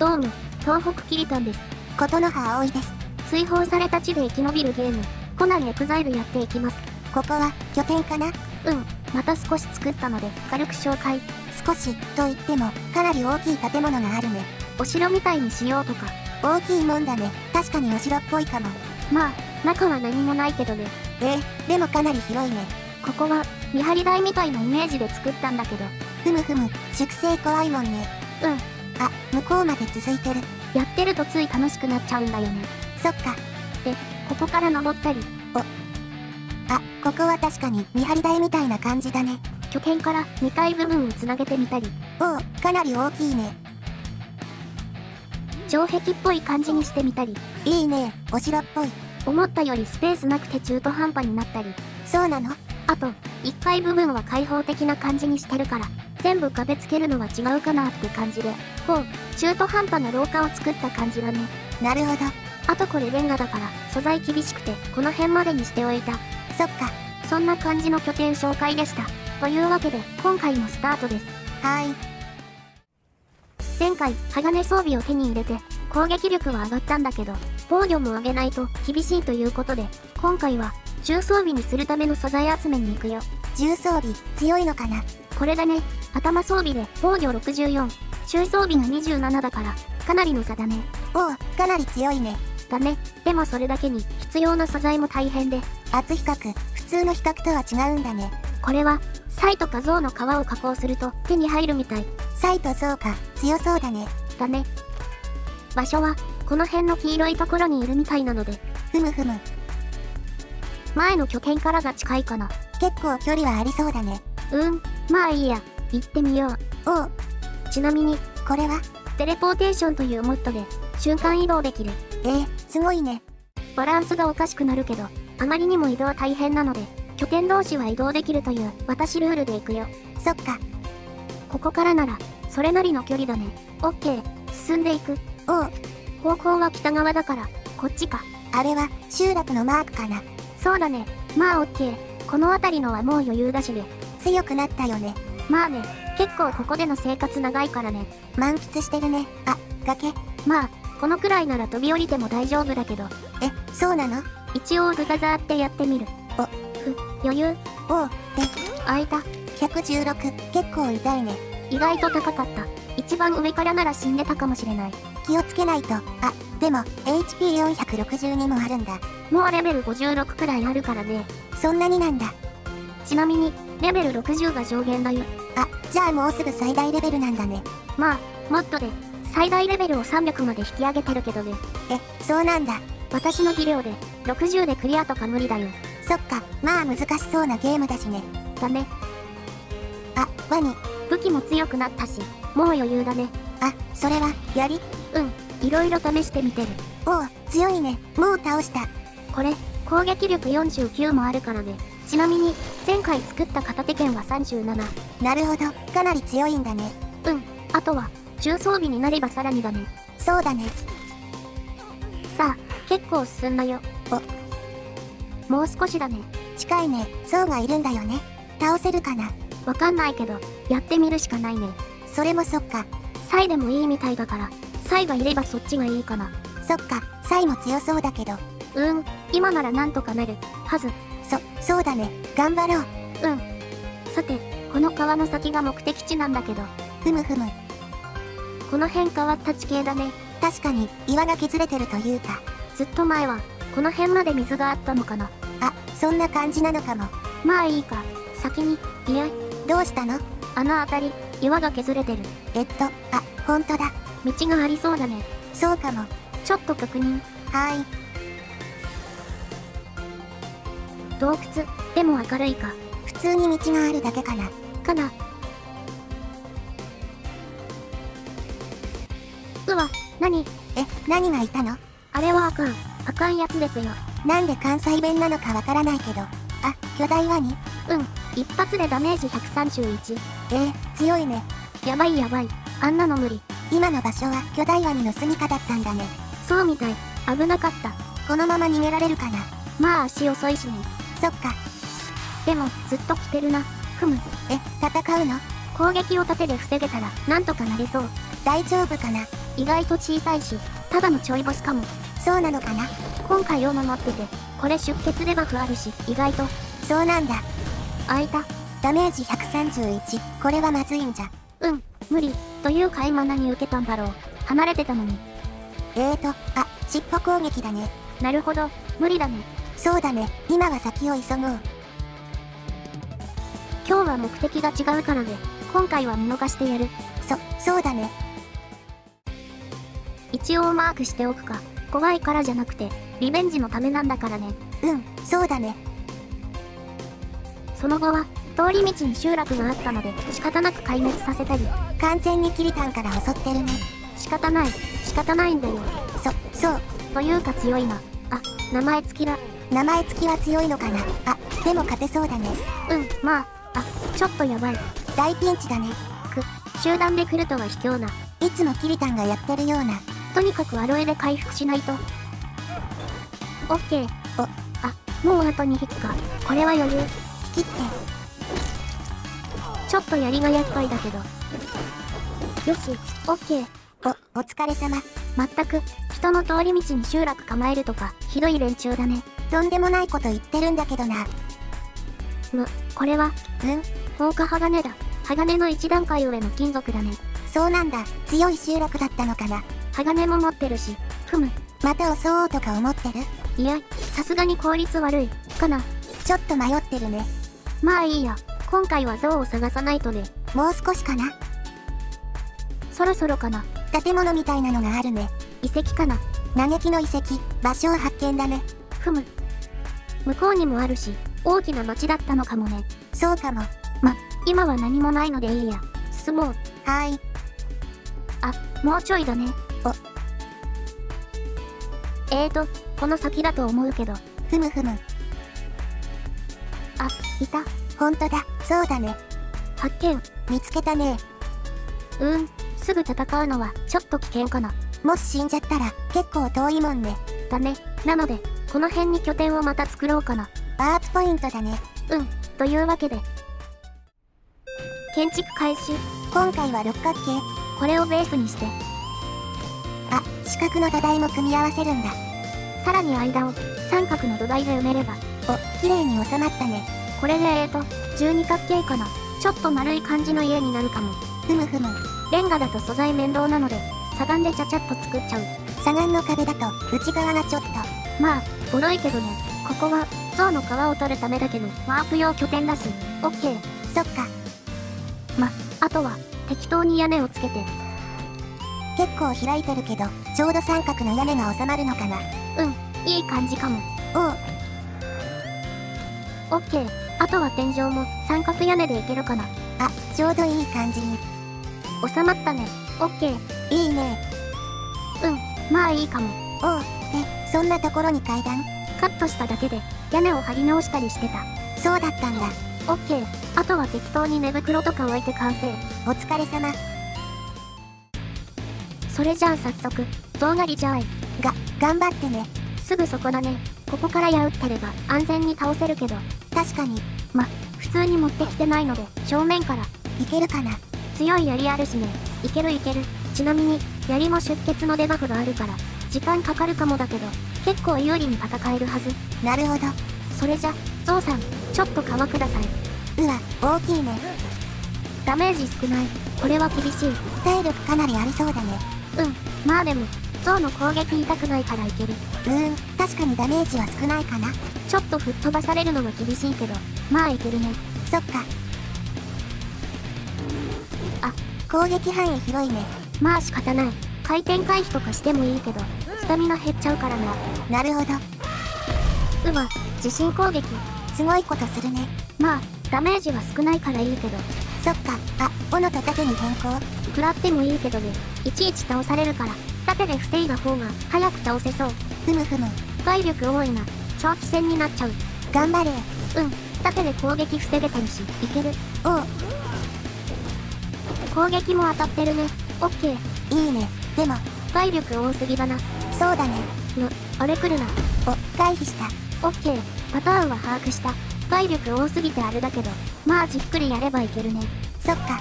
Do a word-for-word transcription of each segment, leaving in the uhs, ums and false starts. どうも、東北キリタンです。琴ノ葉葵です。追放された地で生き延びるゲーム、コナンエグザイルやっていきます。ここは拠点かな？うん、また少し作ったので軽く紹介。少しと言ってもかなり大きい建物があるね。お城みたいにしようとか。大きいもんだね。確かにお城っぽいかも。まあ、中は何もないけどね。ええ、でもかなり広いね。ここは見張り台みたいなイメージで作ったんだけど。ふむふむ、粛清怖いもんね。うん。あ、向こうまで続いてる。やってるとつい楽しくなっちゃうんだよね。そっか。で、ここから登ったり。お。あ、ここは確かに見張り台みたいな感じだね。拠点からにかい部分をつなげてみたり。おお、かなり大きいね。城壁っぽい感じにしてみたり。いいね、お城っぽい。思ったよりスペースなくて中途半端になったり。そうなの？あと、いっかい部分は開放的な感じにしてるから、全部壁つけるのは違うかなって感じで、こう、中途半端な廊下を作った感じだね。なるほど。あとこれレンガだから、素材厳しくて、この辺までにしておいた。そっか。そんな感じの拠点紹介でした。というわけで、今回もスタートです。はーい。前回、鋼装備を手に入れて、攻撃力は上がったんだけど、防御も上げないと厳しいということで、今回は、重装備にするための素材集めに行くよ。重装備、強いのかな？これだね。頭装備で防御ろくじゅうよん、中装備がにじゅうななだから、かなりの差だね。おお、かなり強いね。だね。でもそれだけに、必要な素材も大変で。圧比較、普通の比較とは違うんだね。これは、サイとかゾウの皮を加工すると手に入るみたい。サイとゾウか、強そうだね。だね。場所は、この辺の黄色いところにいるみたいなので。ふむふむ。前の拠点からが近いかな。結構距離はありそうだね。うん、まあいいや。行ってみよう。おう。ちなみに、これはテレポーテーションというモッドで、瞬間移動できる。ええ、すごいね。バランスがおかしくなるけど、あまりにも移動は大変なので、拠点同士は移動できるという、私ルールで行くよ。そっか。ここからなら、それなりの距離だね。オッケー、進んでいく。おう。方向は北側だから、こっちか。あれは、集落のマークかな。そうだね。まあオッケー。この辺りのはもう余裕だしね。強くなったよね。まあね。結構ここでの生活長いからね。満喫してるね。あ、崖。まあ、このくらいなら飛び降りても大丈夫だけど。え、そうなの？一応ズザザーってやってみる。お、ふ、余裕。おう、で、あいた。ひゃくじゅうろく、結構痛いね。意外と高かった。一番上からなら死んでたかもしれない。気をつけないと。あ、でも、エイチピーよんひゃくろくじゅうに もあるんだ。もうレベルごじゅうろくくらいあるからね。そんなになんだ。ちなみに、レベルろくじゅうが上限だよ。あ、じゃあもうすぐ最大レベルなんだね。まあ、モッドで、最大レベルをさんびゃくまで引き上げてるけどね。え、そうなんだ。私の技量で、ろくじゅうでクリアとか無理だよ。そっか、まあ難しそうなゲームだしね。だね。あ、ワニ。武器も強くなったし、もう余裕だね。あ、それは、槍？うん、いろいろ試してみてる。おお、強いね。もう倒した。これ、攻撃力よんじゅうきゅうもあるからね。ちなみに、前回作った片手剣はさんじゅうなな。なるほど、かなり強いんだね。うん、あとは、重装備になればさらにだね。そうだね。さあ、結構進んだよ。お、もう少しだね。近いね、ゾウがいるんだよね。倒せるかな？わかんないけど、やってみるしかないね。それもそっか。サイでもいいみたいだから、サイがいればそっちがいいかな。そっか、サイも強そうだけど。うん、今ならなんとかなるはず。そ、そうだね。頑張ろう。うん。さて、この川の先が目的地なんだけど。ふむふむ。この辺変わった地形だね。確かに、岩が削れてるというか。ずっと前は、この辺まで水があったのかな。あ、そんな感じなのかも。まあいいか。先に、いや。どうしたの？あの辺り、岩が削れてる。えっと、あ、ほんとだ。道がありそうだね。そうかも。ちょっと確認。はーい。洞窟、でも明るいか。普通に道があるだけかな。かな。うわ、何？え、何がいたの？あれはあかん。あかんやつですよ。なんで関西弁なのかわからないけど。あ、巨大ワニ？うん。一発でダメージひゃくさんじゅういち。えー、強いね。やばいやばい。あんなの無理。今の場所は巨大ワニの住みかだったんだね。そうみたい。危なかった。このまま逃げられるかな。まあ足遅いしね。そっか。でも、ずっと来てるな。ふむ。え、戦うの？攻撃を盾で防げたら、なんとかなりそう。大丈夫かな？意外と小さいし、ただのちょいボスかも。そうなのかな。今回用も持ってて、これ出血レバフあるし、意外と。そうなんだ。開いた。ダメージひゃくさんじゅういち。これはまずいんじゃ。うん、無理。というか今何受けたんだろう。離れてたのに。えーと、あ、尻尾攻撃だね。なるほど、無理だね。そうだね、今は先を急ごう。今日は目的が違うからで、今回は見逃してやる。そ、そうだね。一応マークしておくか。怖いからじゃなくて、リベンジのためなんだからね。うん、そうだね。その後は、通り道に集落があったので、仕方なく壊滅させたり。完全にキリタンから襲ってるね。仕方ない、仕方ないんだよ。そ、そう。というか強いな。あ、名前付きだ。名前付きは強いのかな。あ、でも勝てそうだね。うん、まあ、あ、ちょっとやばい。大ピンチだね。く、集団で来るとは卑怯な。いつもキリタンがやってるような。とにかくアロエで回復しないと。オッケー。お、あ、もうあとに匹か。これは余裕。引きって。ちょっと槍が厄介だけど。よし、オッケー。お、お疲れ様。まったく、人の通り道に集落構えるとか、ひどい連中だね。とんでもないこと言ってるんだけどな。む、これは、うん放火鋼だ。鋼の一段階上の金属だね。そうなんだ。強い集落だったのかな。鋼も持ってるし、ふむ。また襲おうとか思ってる？いや、さすがに効率悪い、かな。ちょっと迷ってるね。まあいいや、今回は像を探さないとね。もう少しかな。そろそろかな。建物みたいなのがあるね。遺跡かな。嘆きの遺跡、場所を発見だね。ふむ。向こうにもあるし、大きな町だったのかもね。そうかも。ま、今は何もないのでいいや。進もう。はーい。あ、もうちょいだね。お。えーと、この先だと思うけど。ふむふむ。あ、いた。ほんとだ、そうだね。発見。見つけたね。うーん、すぐ戦うのはちょっと危険かな。もし死んじゃったら結構遠いもんね。だね。なので、この辺に拠点をまた作ろうかな。バーツポイントだね。うん、というわけで。建築開始。今回は六角形。これをベースにして。あ、四角の土台も組み合わせるんだ。さらに間を三角の土台で埋めれば。お、綺麗に収まったね。これでえーと、十二角形かな。ちょっと丸い感じの家になるかも。ふむふむ。レンガだと素材面倒なので、砂岩でちゃちゃっと作っちゃう。砂岩の壁だと内側がちょっと。まあ、ボロいけどね。ここは、象の皮を取るためだけど、ワープ用拠点だし。オッケー。そっか。ま、あとは、適当に屋根をつけて。結構開いてるけど、ちょうど三角の屋根が収まるのかな。うん、いい感じかも。おう。オッケー。あとは天井も三角屋根でいけるかな。あ、ちょうどいい感じに。収まったね。オッケー。いいね。うん、まあいいかも。おう。え、そんなところに階段？カットしただけで、屋根を張り直したりしてた。そうだったんだ。オッケー。あとは適当に寝袋とか置いて完成。お疲れ様。それじゃあ早速、象狩りじゃい。が、頑張ってね。すぐそこだね。ここから矢打ったれば安全に倒せるけど。確かに。ま、普通に持ってきてないので、正面から。いけるかな。強い槍あるしね。いけるいける。ちなみに、槍も出血のデバフがあるから、時間かかるかもだけど、結構有利に戦えるはず。なるほど。それじゃ、ゾウさん、ちょっと皮ください。うわ、大きいね。ダメージ少ない。これは厳しい。体力かなりありそうだね。うん、まあでも、ゾウの攻撃痛くないからいける。うーん、確かにダメージは少ないかな。ちょっと吹っ飛ばされるのは厳しいけど、まあいけるね。そっか。あ、攻撃範囲広いね。まあ仕方ない。回転回避とかしてもいいけど、スタミナ減っちゃうからな。なるほど。うわ、地震攻撃。すごいことするね。まあ、ダメージは少ないからいいけど。そっか。あ、斧と盾に変更。食らってもいいけどね。いちいち倒されるから、盾で防いだ方が早く倒せそう。ふむふむ。体力多いな。長期戦になっちゃう。頑張れ。うん。盾で攻撃防げたりし、いける。おう。攻撃も当たってるね。オッケー。いいね。でも、体力多すぎだな。そうだね。む、あれ来るな。お、回避した。オッケー。パターンは把握した。体力多すぎてあれだけど、まあじっくりやればいけるね。そっか。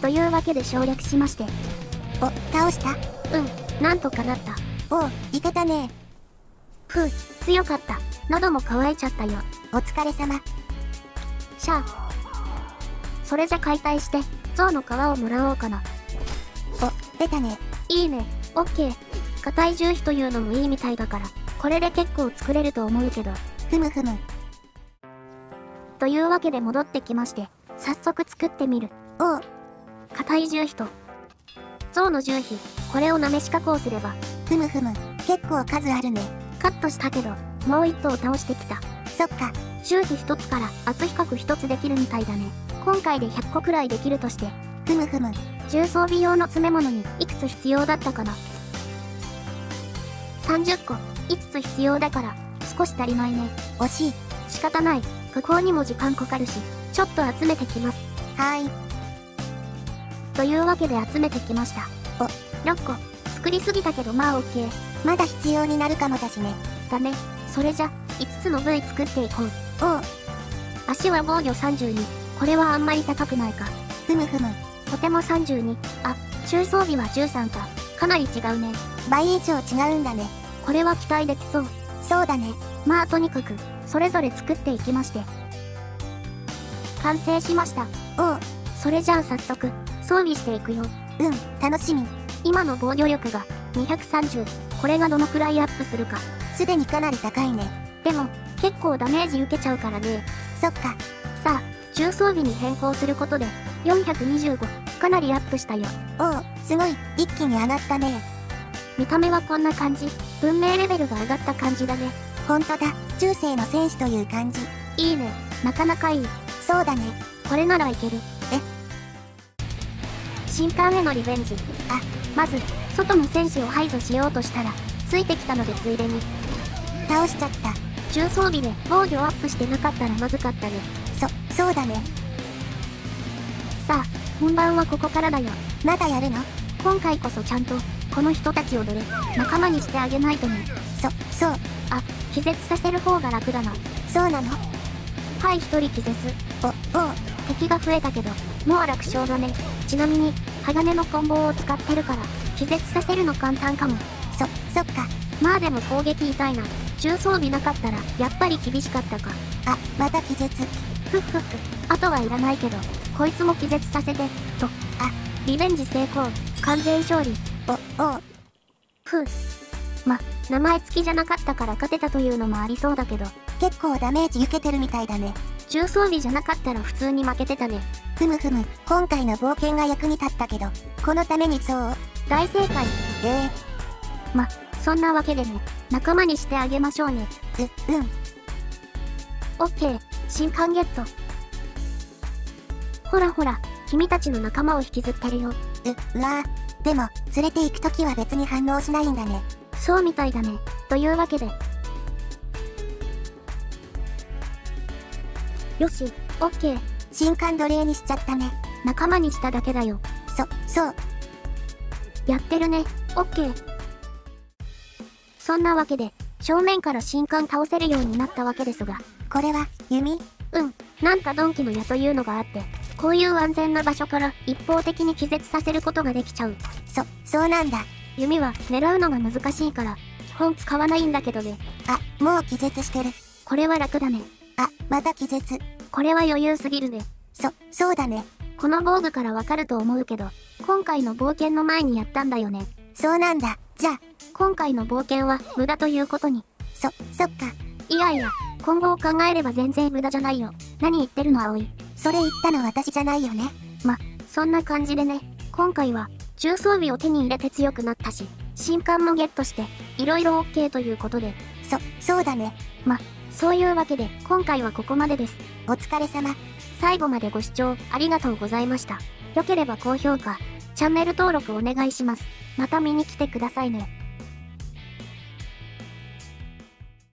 というわけで省略しまして。お、倒した？うん、なんとかなった。おう、いけたね。ふう、強かった。喉も乾いちゃったよ。お疲れ様。シャア。それじゃ解体して、象の皮をもらおうかな。お、出たね。いいね、オッケー。硬い樹皮というのもいいみたいだから、これで結構作れると思うけど。ふむふむ。というわけで戻ってきまして、早速作ってみる。おう。硬い樹皮と、象の樹皮、これをなめし加工すれば。ふむふむ、結構数あるね。カットしたけど、もう一頭倒してきた。そっか。樹皮一つから厚皮核一つできるみたいだね。今回でひゃっこくらいできるとして。ふむふむ。重装備用の詰め物にいくつ必要だったかな？ さんじゅっ 個、いつつ必要だから、少し足りないね。惜しい。仕方ない。加工にも時間かかるし、ちょっと集めてきます。はーい。というわけで集めてきました。お、ろっこ。作りすぎたけどまあオッケー。まだ必要になるかもだしね。だね。それじゃ、いつつの部位作っていこう。おう。足は防御さんじゅうに。これはあんまり高くないか。ふむふむ。とてもさんじゅうに。あ、中装備はじゅうさんか。かなり違うね。倍以上違うんだね。これは期待できそう。そうだね。まあとにかく、それぞれ作っていきまして。完成しました。おう。それじゃあ早速。装備していくよ。うん、楽しみ。今の防御力がにひゃくさんじゅう。これがどのくらいアップするか。すでにかなり高いね。でも、結構ダメージ受けちゃうからね。そっか。さあ、重装備に変更することで、よんひゃくにじゅうご。かなりアップしたよ。おお、すごい。一気に上がったね。見た目はこんな感じ。文明レベルが上がった感じだね。ほんとだ。中世の戦士という感じ。いいね。なかなかいい。そうだね。これならいける。え？新刊へのリベンジ。あ、まず外の戦士を排除しようとしたらついてきたのでついでに倒しちゃった。重装備で防御アップしてなかったらまずかったね。そ、そうだね。さあ、本番はここからだよ。まだやるの？今回こそちゃんとこの人たちをどれ仲間にしてあげないとね。そ、そう。あ、気絶させる方が楽だな。そうなの？はい、一人気絶。お、おう。敵が増えたけどもう楽勝だね。ちなみに鋼の棍棒を使ってるから気絶させるの簡単かも。そ、そっか。まあでも攻撃痛いな。重装備なかったらやっぱり厳しかったか。あ、また気絶。ふっふっふ。あとはいらないけどこいつも気絶させてと。あ、リベンジ成功。完全勝利。お、おう。ふう。ま、名前付きじゃなかったから勝てたというのもありそうだけど結構ダメージ受けてるみたいだね。重装備じゃなかったら普通に負けてたね。ふむふむ。今回の冒険が役に立ったけどこのためにそう大正解。ええー、ま、そんなわけでね、仲間にしてあげましょうね。う、うん。オッケー、新刊ゲット。ほらほら、君たちの仲間を引きずってるよ。う、うわー。でも、連れて行くときは別に反応しないんだね。そうみたいだね。というわけでよし、オッケー。新刊奴隷にしちゃったね。仲間にしただけだよ。そ、そう。やってるね、オッケー。そんなわけで、正面から新刊倒せるようになったわけですが。これは、弓？うん、なんか鈍器の矢というのがあって、こういう安全な場所から一方的に気絶させることができちゃう。そ、そうなんだ。弓は狙うのが難しいから、基本使わないんだけどね。あ、もう気絶してる。これは楽だね。あ、また気絶。これは余裕すぎるね。そ、そうだね。この防具からわかると思うけど、今回の冒険の前にやったんだよね。そうなんだ。じゃあ、今回の冒険は無駄ということに。そ、そっか。いやいや、今後を考えれば全然無駄じゃないよ。何言ってるの、葵。それ言ったの私じゃないよね。ま、そんな感じでね。今回は、重装備を手に入れて強くなったし、新刊もゲットして、いろいろ OK ということで。そ、そうだね。ま、そういうわけで今回はここまでです。お疲れ様。最後までご視聴ありがとうございました。良ければ高評価、チャンネル登録お願いします。また見に来てくださいね。